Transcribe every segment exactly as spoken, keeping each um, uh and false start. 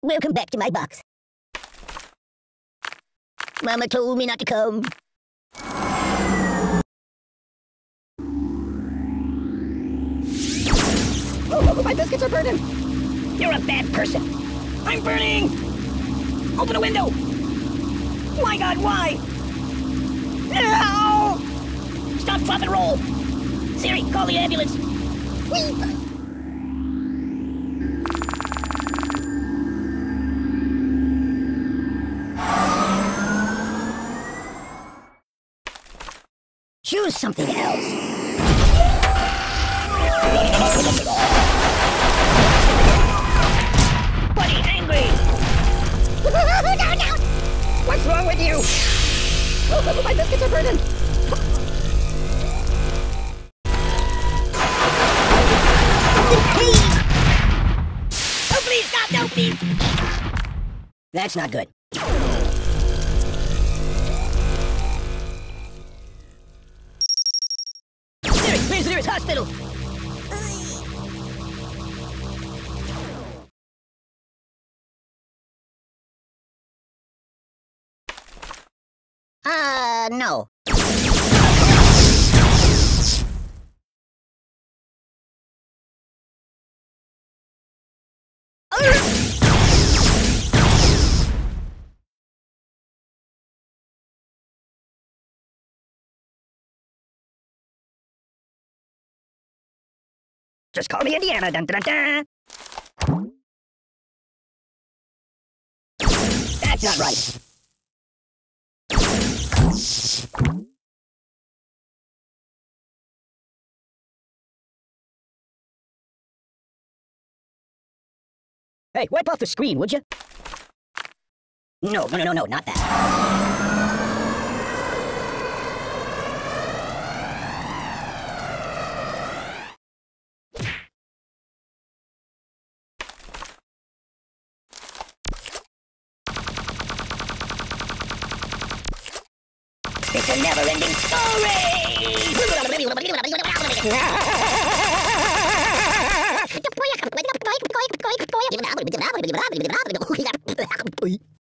Welcome back to my box. Mama told me not to come. Oh, my biscuits are burning! You're a bad person! I'm burning! Open a window! My God, why? No! Stop, drop, and roll! Siri, call the ambulance! Whee! Choose something else. Buddy, angry! No, no! What's wrong with you? Oh, my biscuits are burning! Oh, please, stop! No, please! That's not good. Hospital. Uh, no. Just call me Indiana. Dun, dun, dun, dun. That's not right. Hey, wipe off the screen, would you? No, no, no, no, no, not that. It's a never-ending story!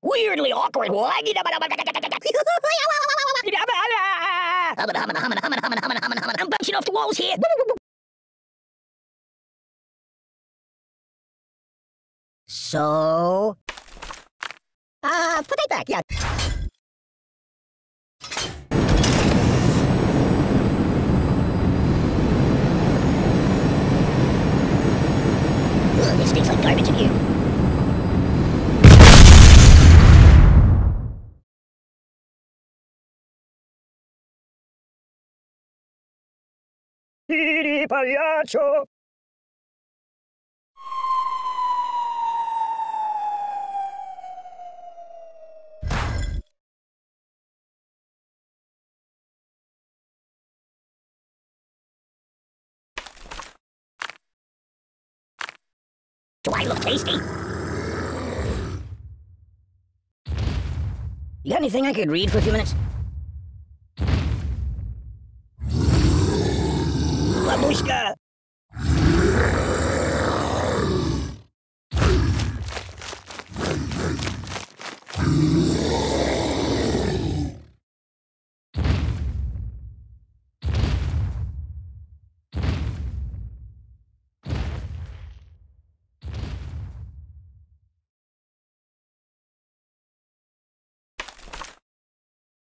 Weirdly awkward. Why? I'm bouncing off the walls here. So... Uh, put that back, yeah. It stinks like garbage in here. Siri, pagliaccio! Do I look tasty? You got anything I could read for a few minutes? Babushka!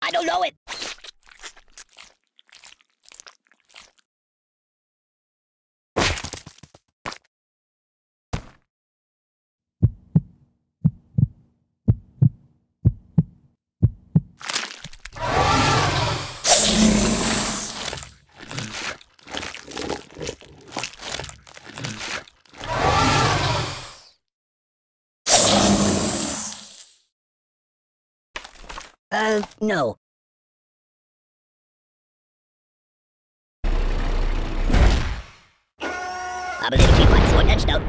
I don't know it! Uh, no. I believe it's my sword that's out.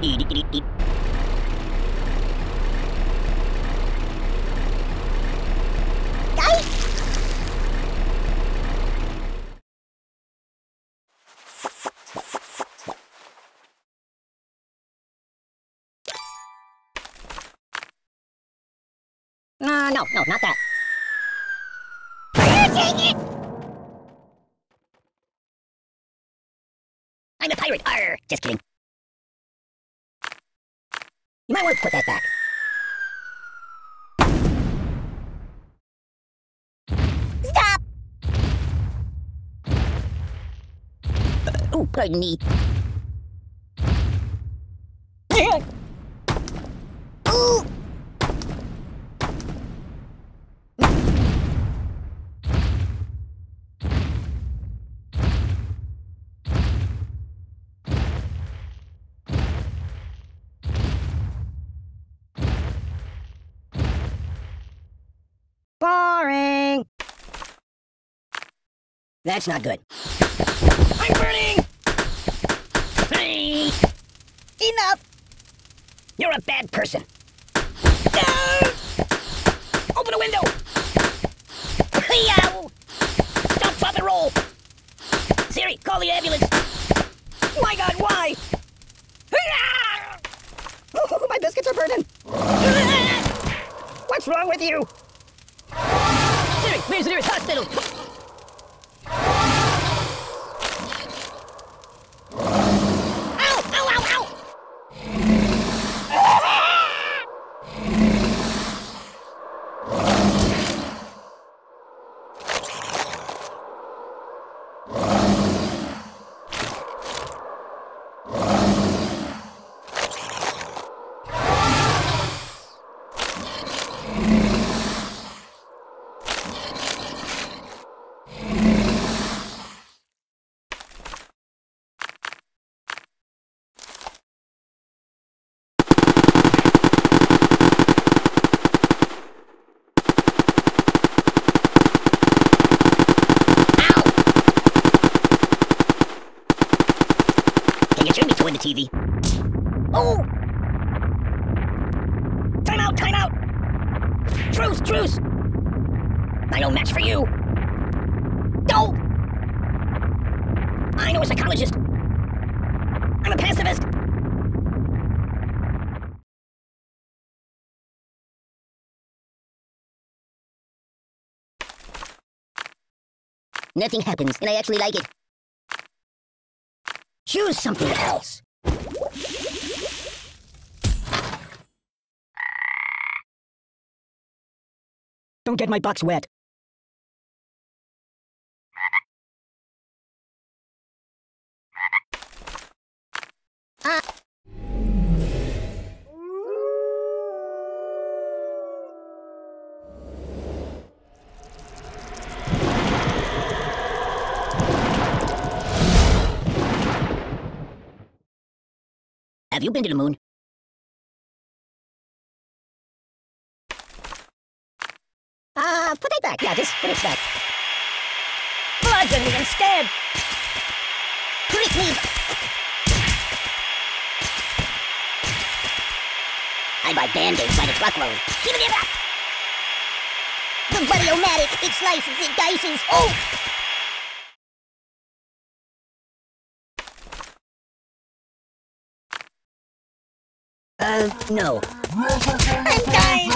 Uh, no, no, not that. Dang it! I'm a pirate! Arr! Just kidding. You might want to put that back. Stop! Uh, oh, pardon me. Ooh! Boring. That's not good. I'm burning! Hey. Enough! You're a bad person. No! Open a window! Hey-ow! Stop, drop, and roll! Siri, call the ambulance! My God, why? Oh, my biscuits are burning! What's wrong with you? Siri, where's the nearest hospital? Ow! Ow! Ow! Ow! The T V. Oh! Time out! Time out! Truce! Truce! I no match for you! No! I know a psychologist! I'm a pacifist! Nothing happens, and I actually like it. Choose something else! Don't get my box wet. Ah! Have you been to the moon? Ah, uh, put it back. Yeah, just put it back. Oh, I didn't even stab. Prick me. I buy band-aids by the truckload. Give it up. The buddy-o-matic. It slices, it dices. Oh! Uh, no. I'm dying!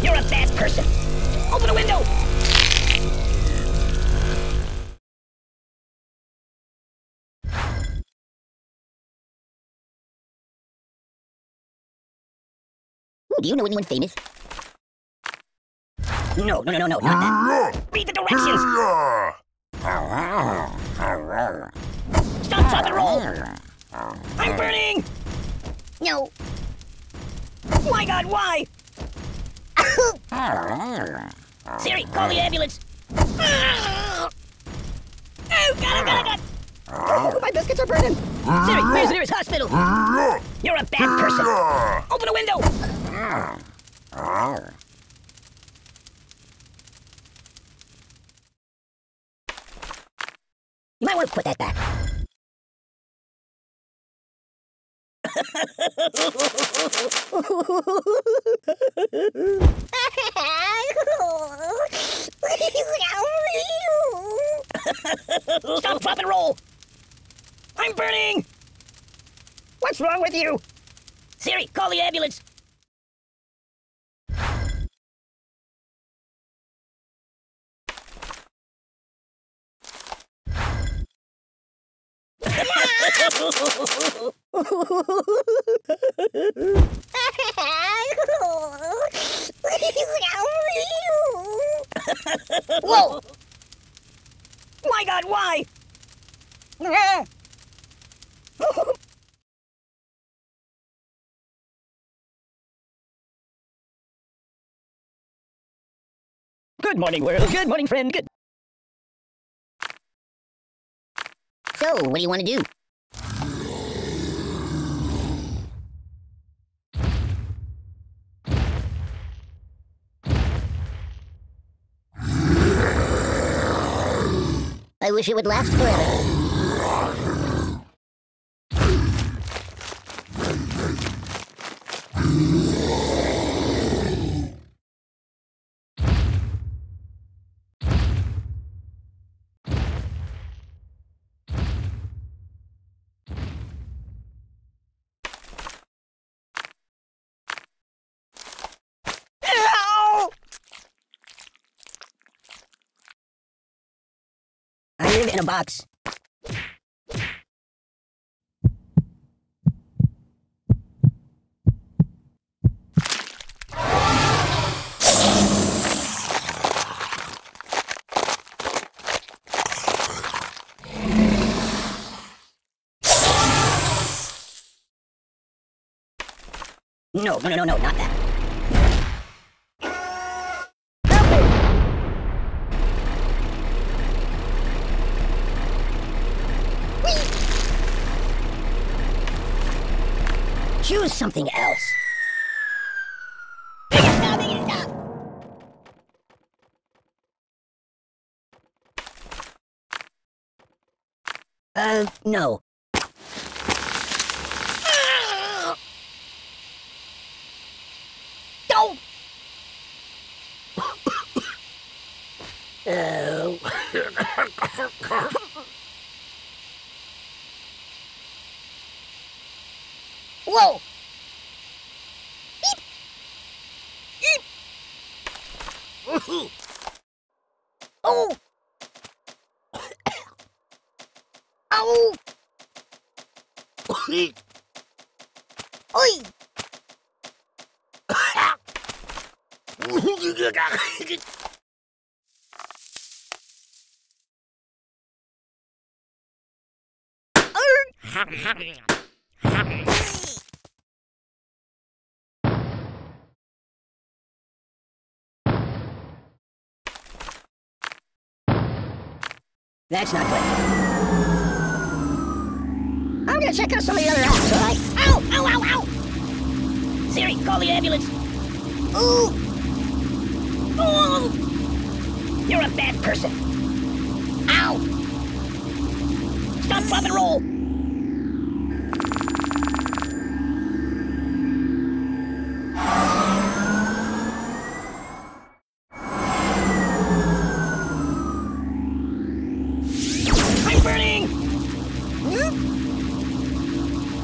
You're a bad person. Open a window. Ooh, do you know anyone famous? No, no, no, no, no, not that. Read the directions! Stop, drop, and roll! I'm burning! No. My God, why? Siri, call the ambulance! Oh, God, God, God. Oh, my biscuits are burning. Siri, where's the nearest hospital? You're a bad person. Open a window. You might want to put that back. Stop, drop, and roll! I'm burning! What's wrong with you? Siri, call the ambulance! Whoa! My God, why? Good morning, world. Good morning, friend. Good. So, what do you want to do? I wish it would last forever. In a box. No, no, no, no, not that. Choose something else. Make it stop, make it stop. Uh, no. Don't. Oh. Whoa! Eep. Eep. Woohoo! Oh! Ow! Oi! That's not good. I'm gonna check out some of the other apps, alright? Ow! Ow! Ow! Ow! Siri, call the ambulance! Ooh! Ooh! You're a bad person! Ow! Stop, drop, and roll!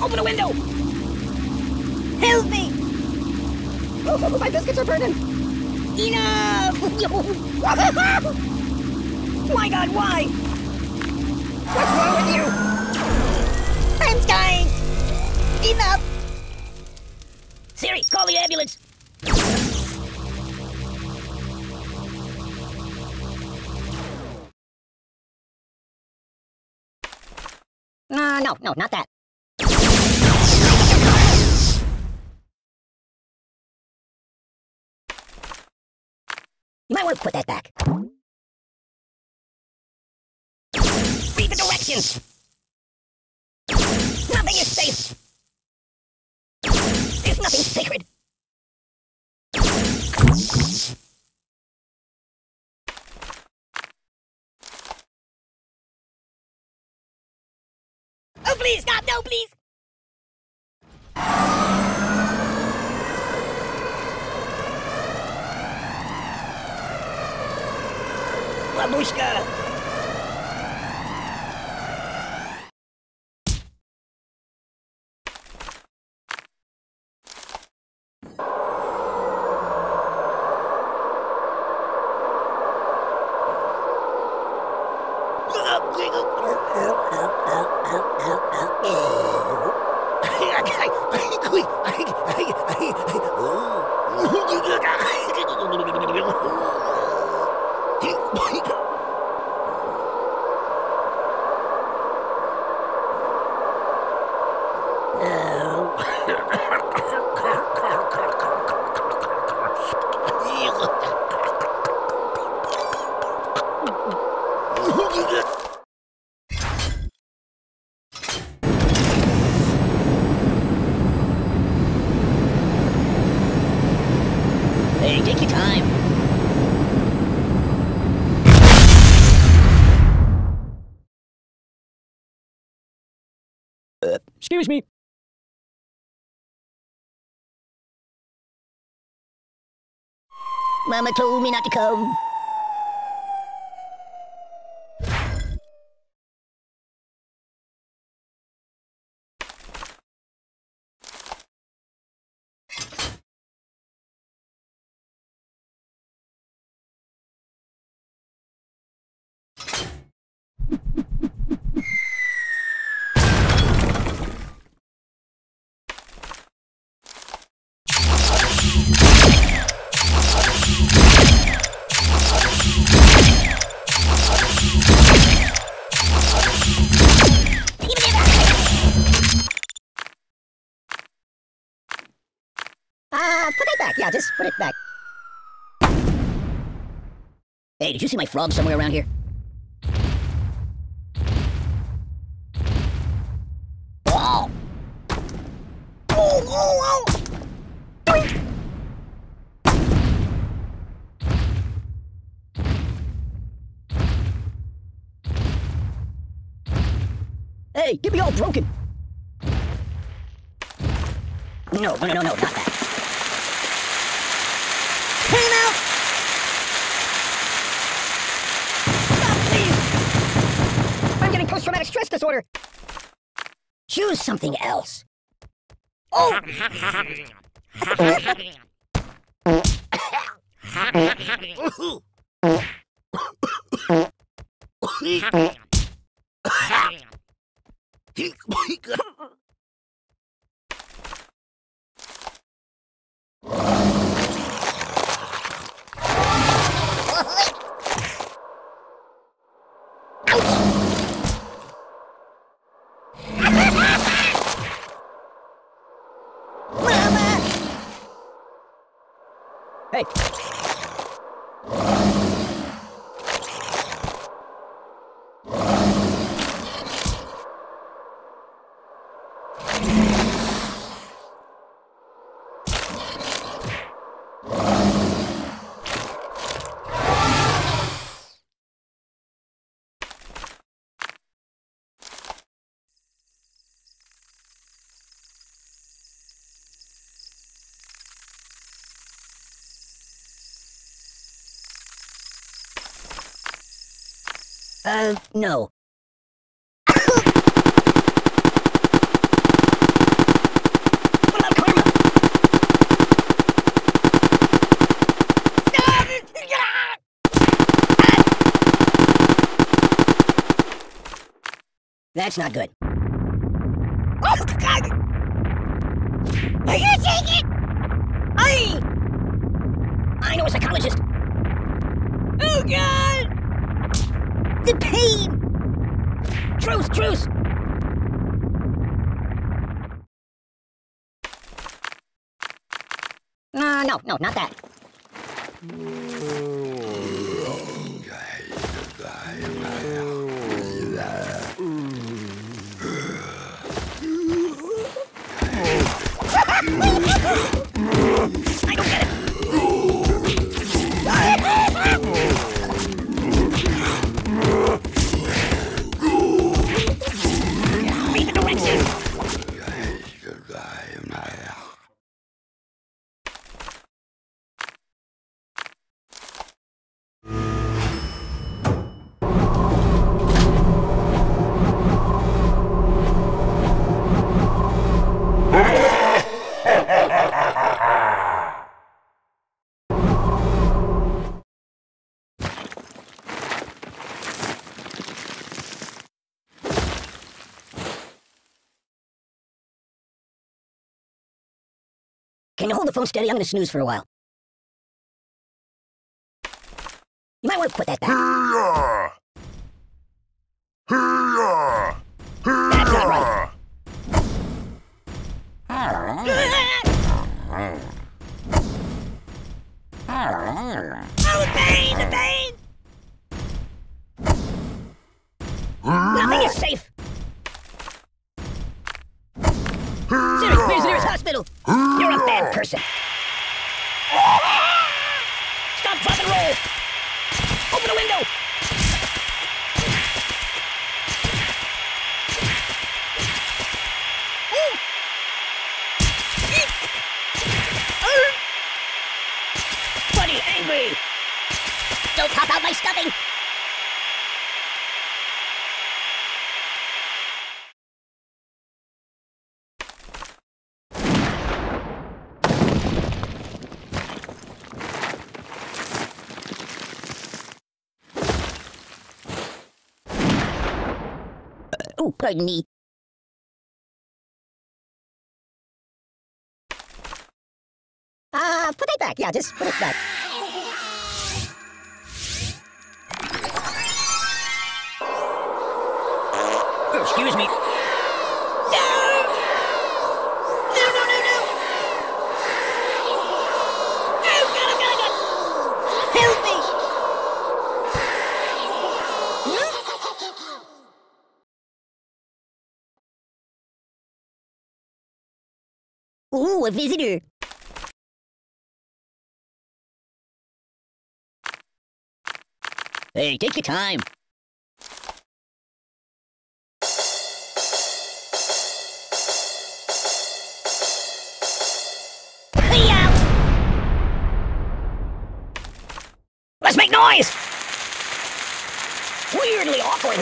Open a window! Help me! Oh, my biscuits are burning! Enough! My God, why? What's wrong with you? I'm dying! Enough! Siri, call the ambulance! Uh, no, no, not that. You might want to put that back. Read the directions! Nothing is safe! There's nothing sacred! Oh please, God, no please! Babushka! Excuse me. Mama told me not to come. Yeah, just put it back. Hey, did you see my frog somewhere around here? Oh! Oh, oh, oh! Hey, get me all broken! No, no, no, no, not that. Post-traumatic stress disorder. Choose something else. Oh! Hey! Uh, no. What about karma? That's not good. Oh, God! Are you taking it? I... I know a psychologist. Oh, God! The pain! Truce, truce! Uh, no, no, not that. I don't get it. Read the directions. Can you hold the phone steady? I'm going to snooze for a while. You might want to put that back. Hey-ya! Hey-ya! Hey-ya! That's not right. Oh, the pain! The pain! Nothing is safe! Siri, where's the nearest hospital? You're a bad person. Stop, drop, and roll! Open the window! Buddy, angry! Don't pop out my stuffing! Oh, pardon me. Ah, uh, put it back. Yeah, just put it back. Oh, excuse me. No! No, no, no, no! Oh, God, oh, God, God! Help me! Huh? Ooh, a visitor. Hey, take your time. Hey-ya! Let's make noise! Weirdly awkward.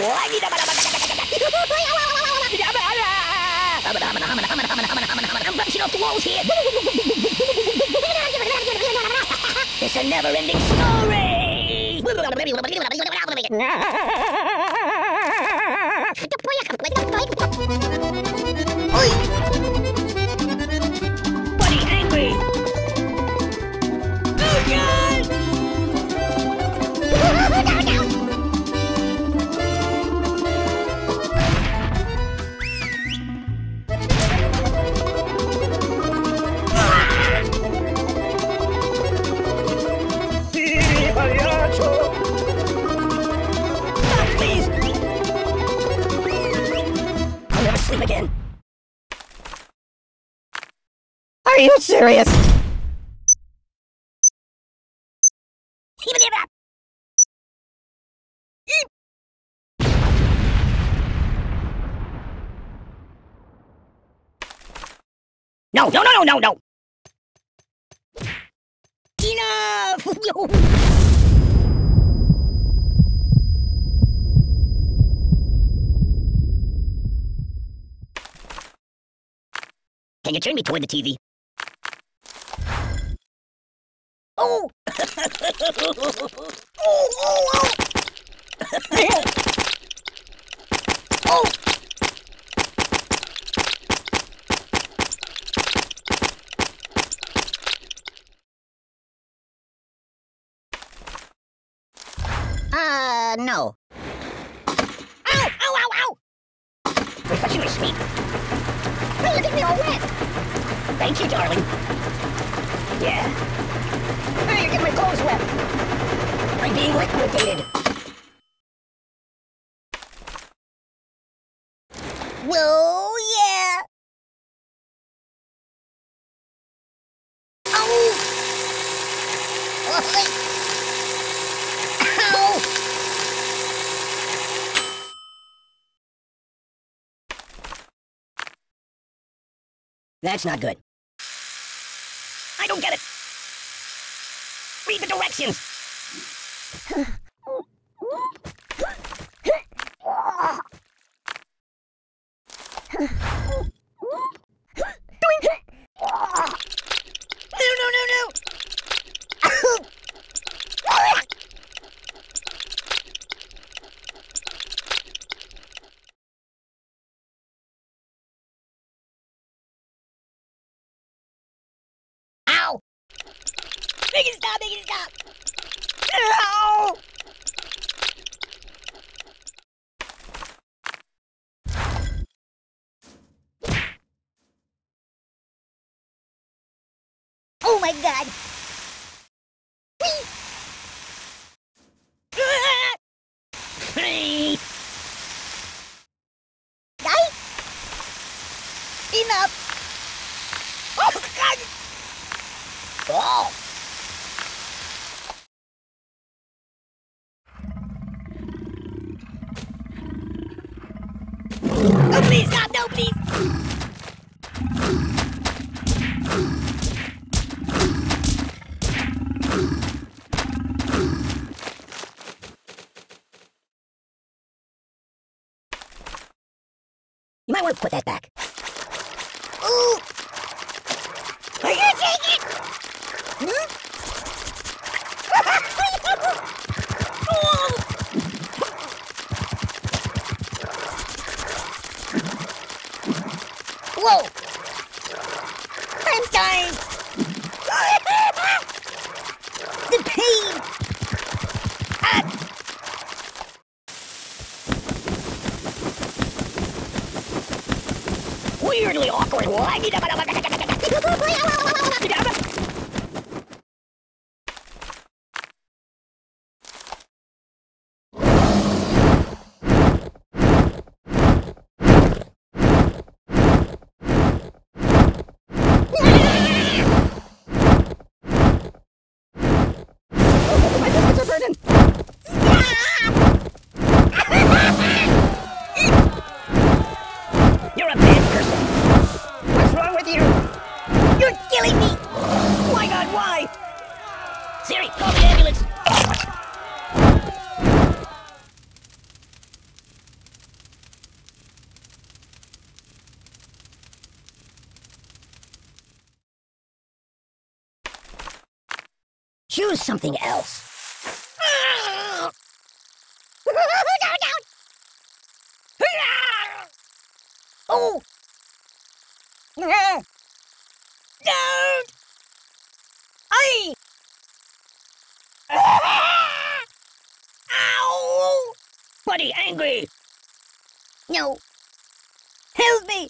I'm bouncing off the walls here. It's a never-ending story. Buddy, angry. Oh God! No, no. Again. Are you serious? No, no, no, no, no. Enough. Can you turn me toward the T V? Oh! Oh, oh, oh! Oh! Uh, no. Ow! Ow, ow, ow! Refreshingly sweet. Oh, look at me all wet! Thank you, darling. Yeah. Now you're getting my clothes wet. I'm being liquidated. Whoa, yeah. That's not good. I don't get it. Read the directions. No, no, no, no. Make it stop, make it stop! No! Oh my god! Whee! Die? Enough! Oh god! Oh! Please stop, no, please! You might want to put that back. Ooh! Are you taking it? Hmm? Whoa! I'm dying! The pain! Ah. Weirdly awkward. Why? Siri, call the ambulance! Choose something else. Oh! Don't! I! Ow! Buddy, angry! No! Help me!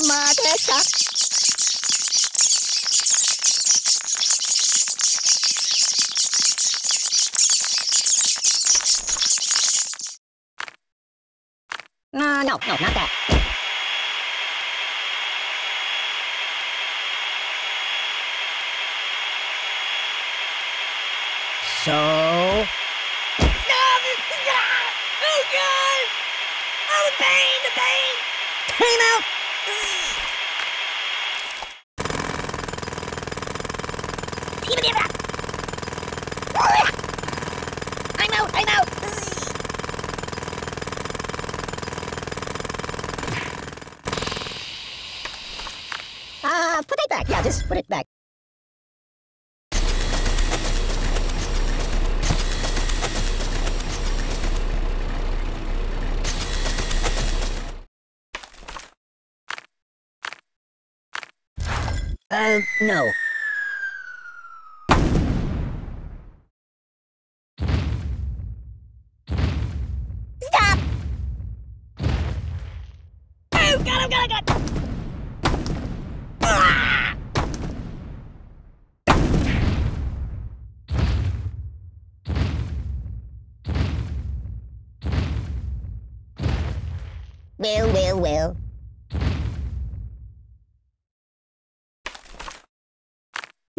Mother. No, no, no, not that. So... No! Oh, God! Oh, the pain, the pain! Time out! I'm out, I'm out! Put it back. Yeah, just put it back. Uh, no. Stop! Oh, God, oh, God, oh, God! Well, well, well.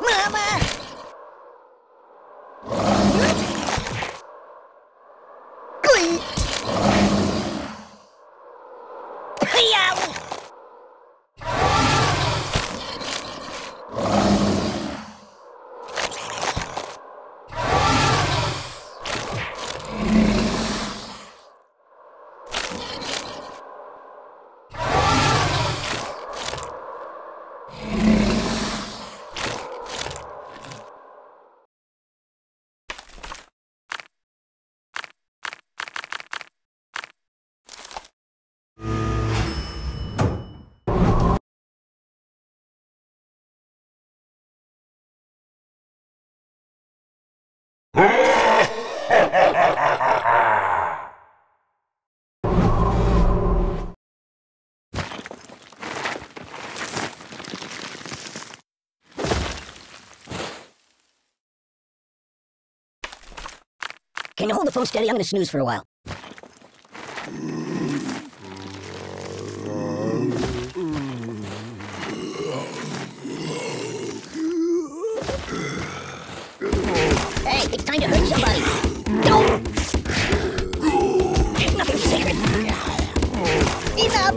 Mama! Can you hold the phone steady? I'm gonna snooze for a while. Hey, it's time to hurt somebody. Don't! There's nothing sacred. Enough!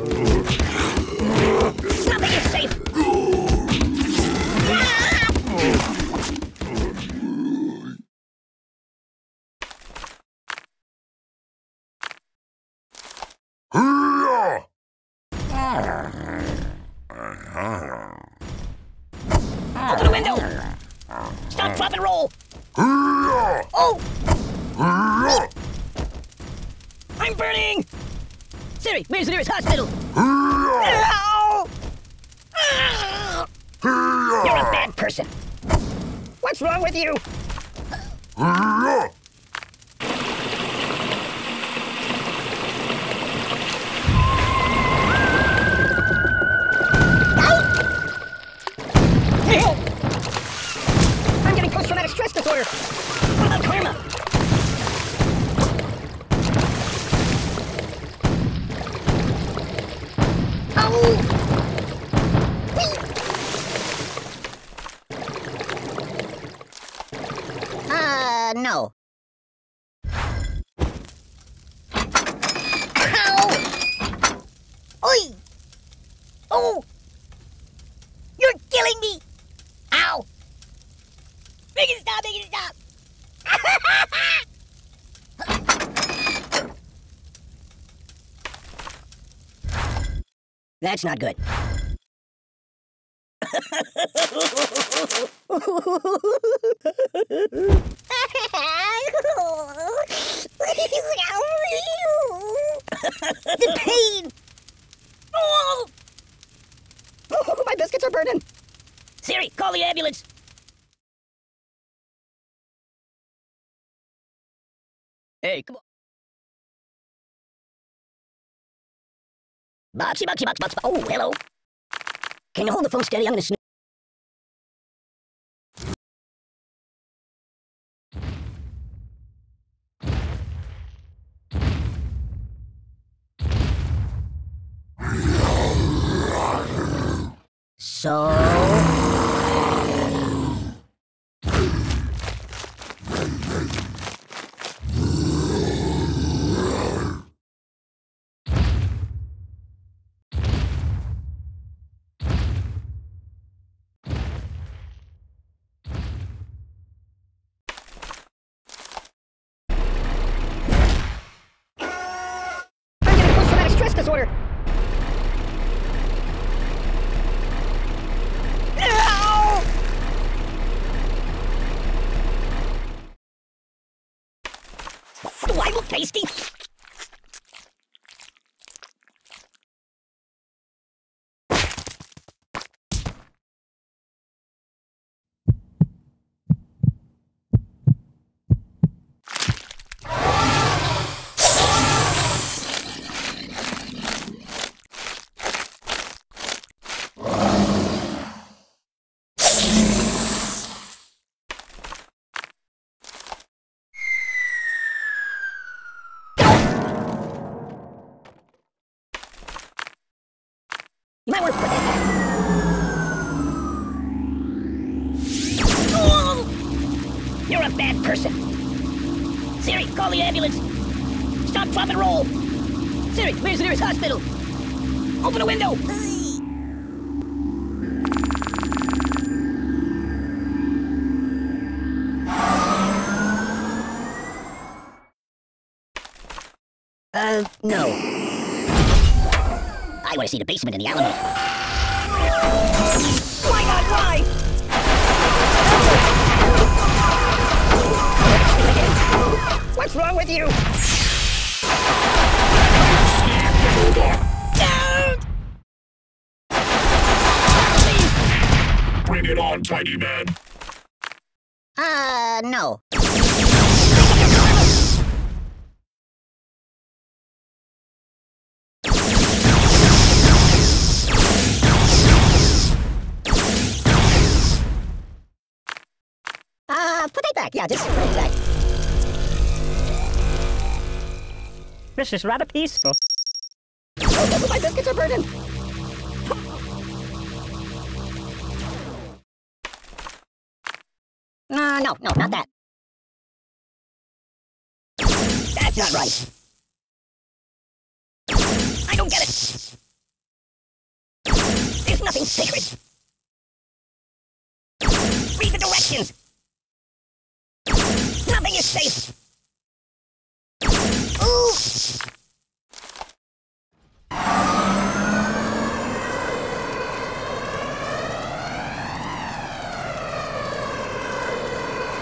Nothing is safe! Open the window! Stop, drop, and roll! Oh! Oh! I'm burning! Siri, where's the nearest hospital? You're a bad person. What's wrong with you? I'm getting post-traumatic stress disorder. What about karma? Ow! Whee! Uh, no. Ow! Oi! Oh! You're killing me! Ow! Make it stop! Make it stop! That's not good. The pain! Oh! Oh, my biscuits are burning! Siri, call the ambulance! Hey, come on. Boxy, boxy, box, box, oh, hello. Can you hold the phone steady? I'm gonna snoo- So... disorder. No! Do I look tasty? You're a bad person. Siri, call the ambulance. Stop, drop, and roll. Siri, where's the nearest hospital? Open the window. Uh, no. I want to see the basement in the Alamo. Why not? Why? What's wrong with you? Bring it on, tiny man. Uh, no. Uh, put that back. Yeah, just put it back. This is rather peaceful. Oh, my biscuits are burning. Uh, no, no, not that. That's not right. I don't get it. There's nothing sacred. Read the directions. Nothing is safe. Ooh.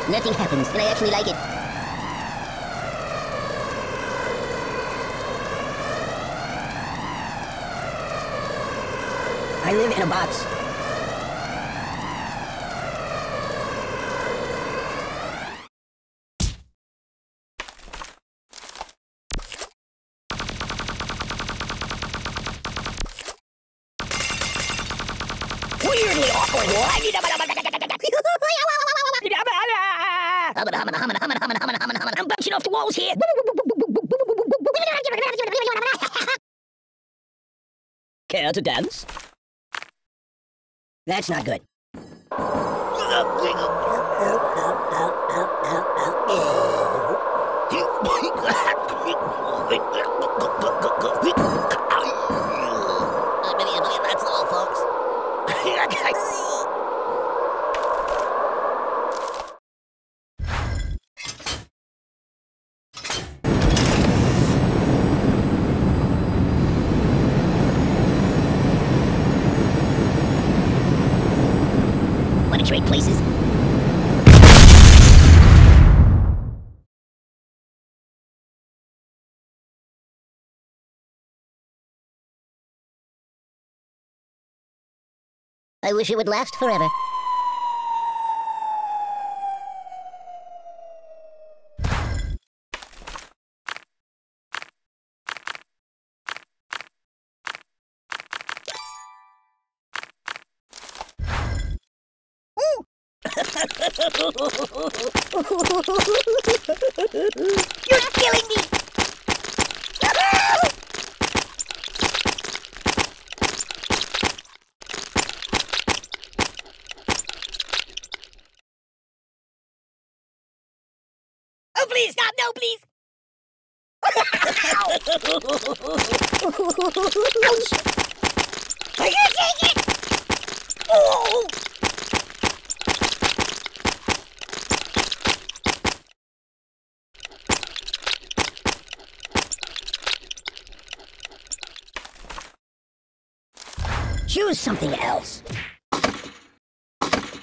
Nothing happens, and I actually like it. I live in a box. Weirdly awkward. I'm bouncing off the walls here. Care to dance? That's not good. That's all, folks. Want to trade places? I wish it would last forever. You're killing me! Please, stop, no, please! Ouch! I can't take it! Oh! Choose something else.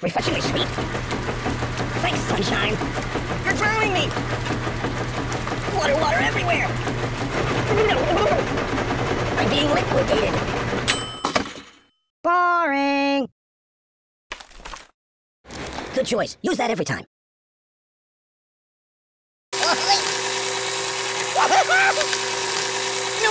Refreshing my sleep. Thanks, sunshine. You're drowning me! Water, water everywhere! No! I'm being liquidated! Boring! Good choice. Use that every time. No, no, no! No,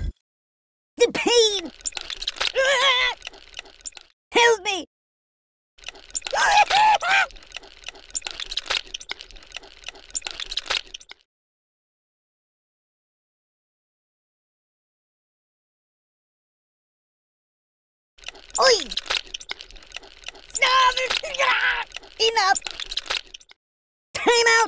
The pain! Help me! Oi! No! Ah, enough! Time out! Oh.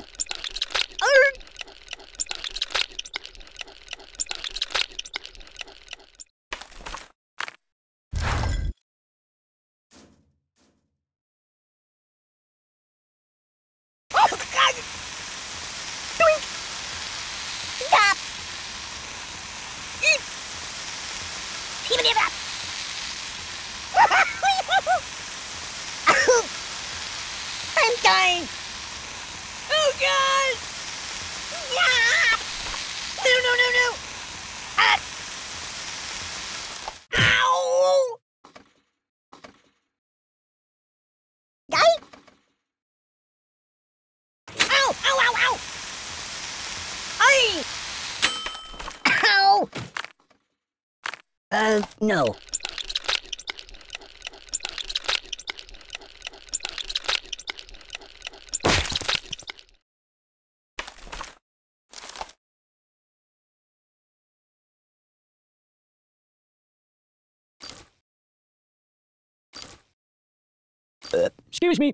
Uh, no. Uh, excuse me.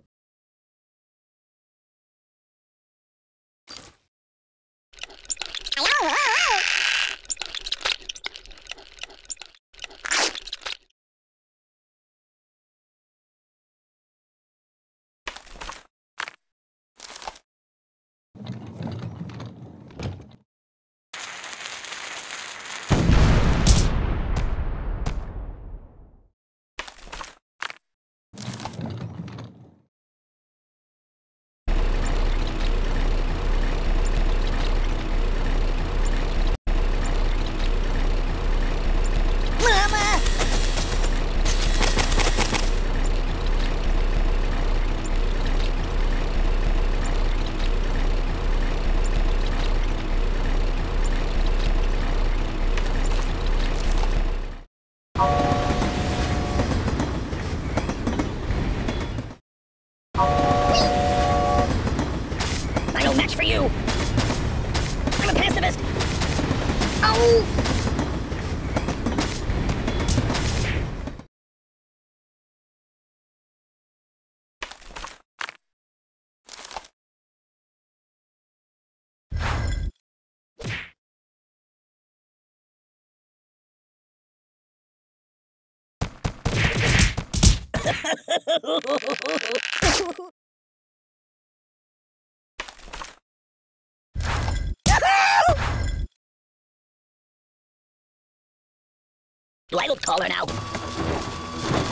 Do I look taller now?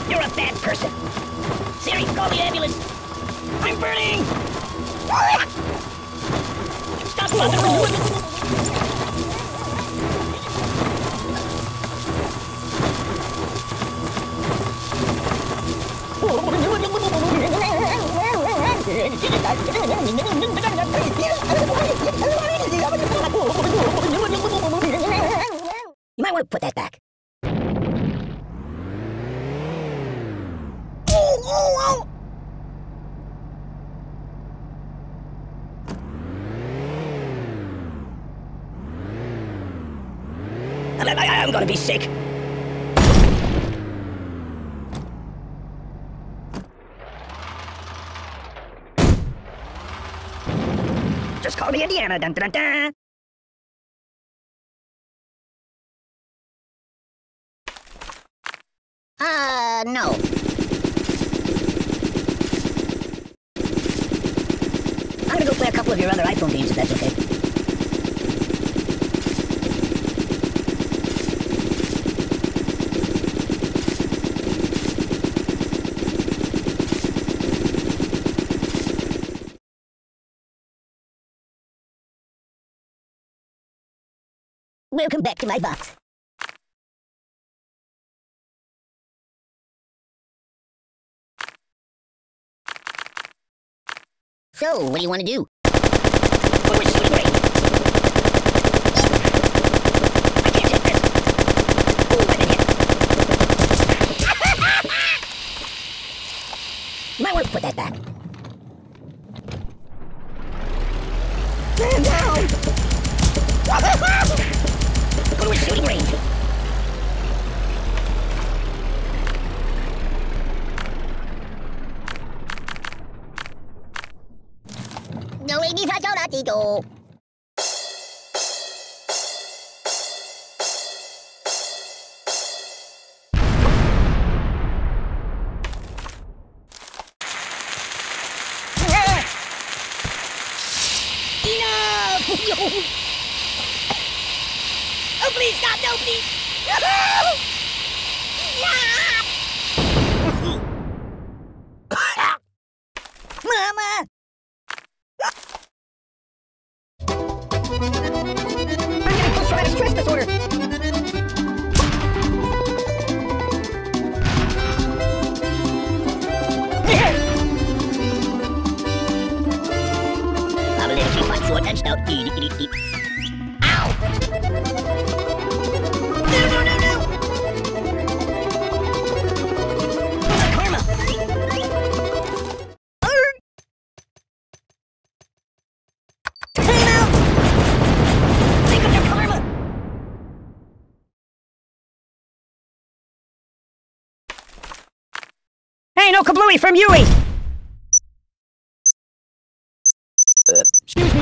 You're a bad person. Siri, call the ambulance. I'm burning. Stop bothering me. You might want to put that back. Oh, oh, oh. I, I, I'm gonna be sick. Just call me Indiana. Dun, dun, dun, dun. Uh, no. I'm gonna go play a couple of your other iPhone games if that's okay. Welcome back to my box. So, what do you want to do? We're just doing great. I can't hit this. Ooh, I did hit. You might want to put that back. Stand down! Go to a shooting range. ini saja lah tidur. Enough! Oh, please stop! No, please! Mama! I'm gonna prescribe a stress disorder! I'm a little cheap, I'm short, and stout. Dee dee dee dee. Ow! No, no, no, no! Karma! Time out! Pick up your karma! Hey, no Kablooey from Uwe! Excuse me.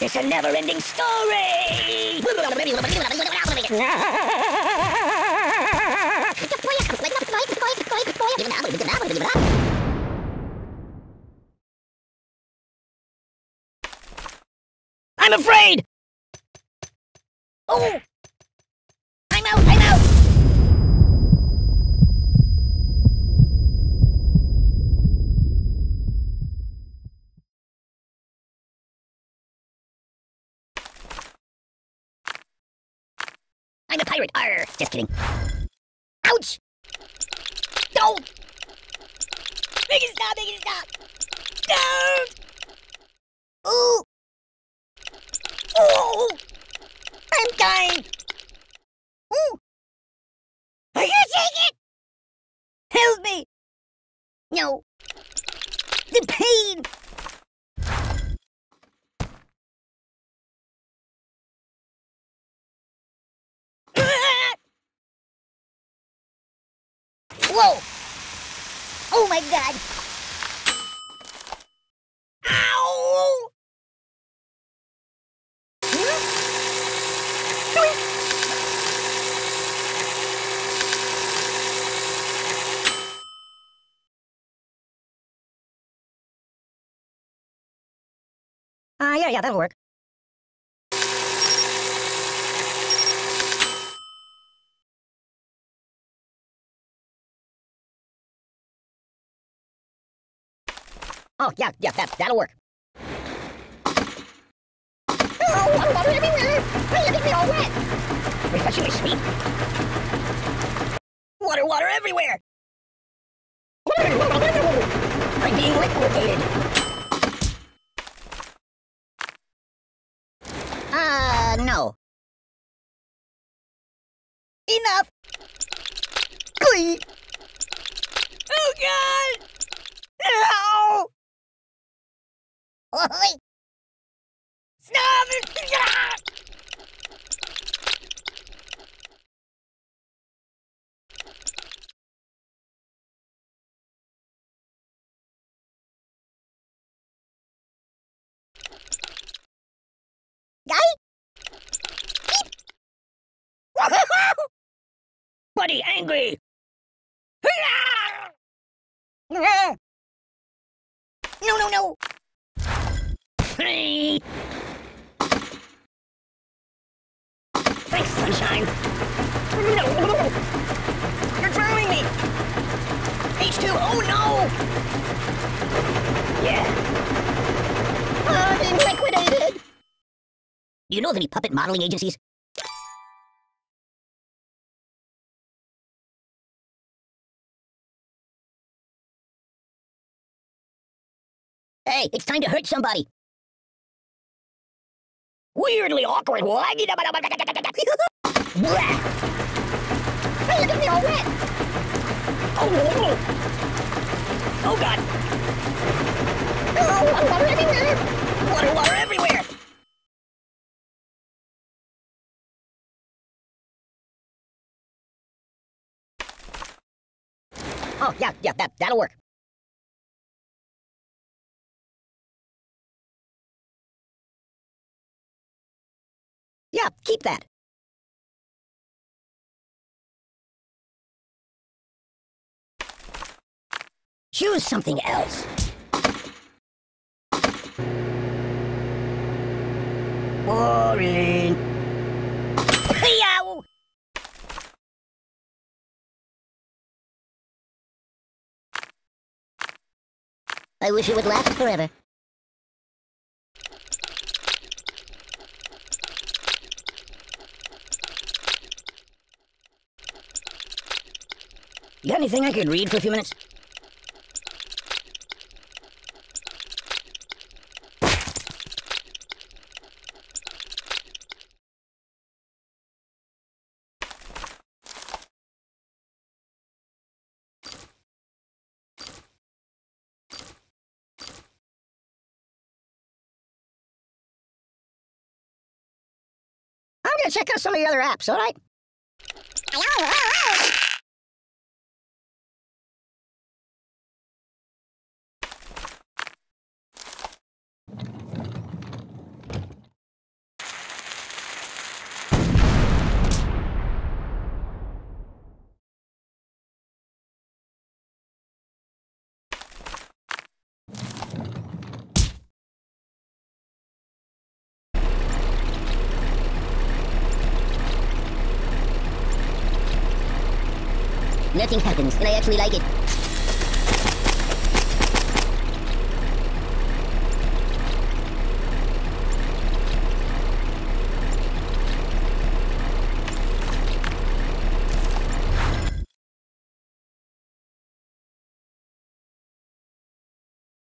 It's a never-ending story! I'm afraid! Oh! I'm out! I'm out! I'm a pirate. Arr, just kidding. Ouch! Don't! Make it stop! Make it stop! Don't! Ooh! Ooh! I'm dying! Ooh! Are you taking it? Help me! No. The pain! Whoa! Oh my god! Ow! Ah, uh, yeah, yeah, that'll work. Oh, yeah, yeah, that, that'll work. Oh, I'm water everywhere! Hey, you're getting me all wet! Refreshing my speed. Water, water everywhere! I'm being liquidated. Uh, no. Enough! Glee! Oh, God! No! Oi! Stop it! Guy? Buddy, angry! No, no, no! Hey! Thanks, sunshine! No! You're drowning me! H two, oh no! Yeah! I'm being liquidated! Do you know of any puppet modeling agencies? Hey, it's time to hurt somebody! Weirdly awkward. Why? Hey, look at me all wet. Oh, no. Oh, God. Oh, water, water everywhere. Water, water everywhere. Oh, yeah, yeah, that, that'll work. Yeah, keep that. Choose something else. Boring. Yow! I wish it would last forever. You got anything I could read for a few minutes? Check out some of your other apps, all right? Nothing happens, and I actually like it.